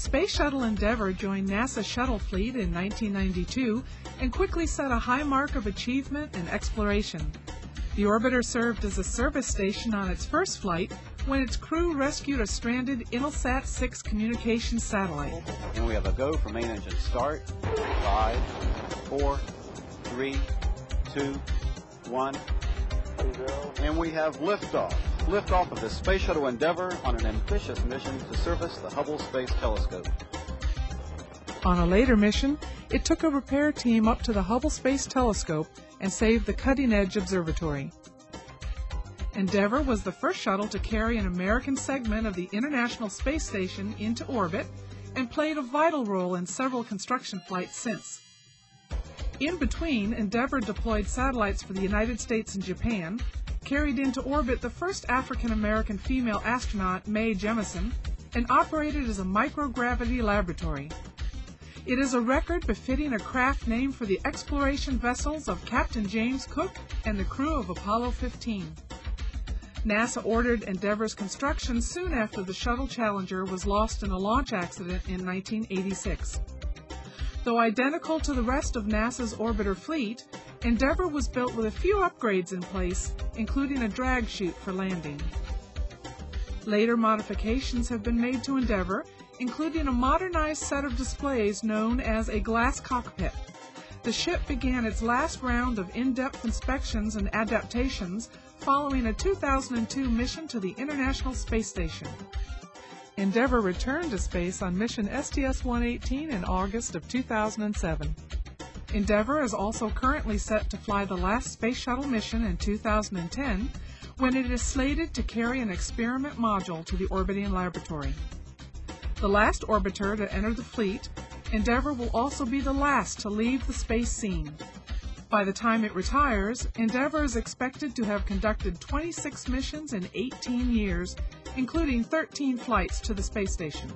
Space Shuttle Endeavour joined NASA Shuttle Fleet in 1992 and quickly set a high mark of achievement and exploration. The orbiter served as a service station on its first flight when its crew rescued a stranded Intelsat-6 communications satellite. And we have a go for main engine start. 5, 4, 3, 2, 1. And we have liftoff. Liftoff of the Space Shuttle Endeavour on an ambitious mission to service the Hubble Space Telescope. On a later mission, it took a repair team up to the Hubble Space Telescope and saved the cutting-edge observatory. Endeavour was the first shuttle to carry an American segment of the International Space Station into orbit and played a vital role in several construction flights since. In between, Endeavour deployed satellites for the United States and Japan, carried into orbit the first African-American female astronaut, Mae Jemison, and operated as a microgravity laboratory. It is a record befitting a craft named for the exploration vessels of Captain James Cook and the crew of Apollo 15. NASA ordered Endeavour's construction soon after the Shuttle Challenger was lost in a launch accident in 1986. Though identical to the rest of NASA's orbiter fleet, Endeavour was built with a few upgrades in place, including a drag chute for landing. Later modifications have been made to Endeavour, including a modernized set of displays known as a glass cockpit. The ship began its last round of in-depth inspections and adaptations following a 2002 mission to the International Space Station. Endeavour returned to space on mission STS-118 in August of 2007. Endeavour is also currently set to fly the last Space Shuttle mission in 2010, when it is slated to carry an experiment module to the orbiting laboratory. The last orbiter to enter the fleet, Endeavour will also be the last to leave the space scene. By the time it retires, Endeavour is expected to have conducted 26 missions in 18 years, including 13 flights to the space station.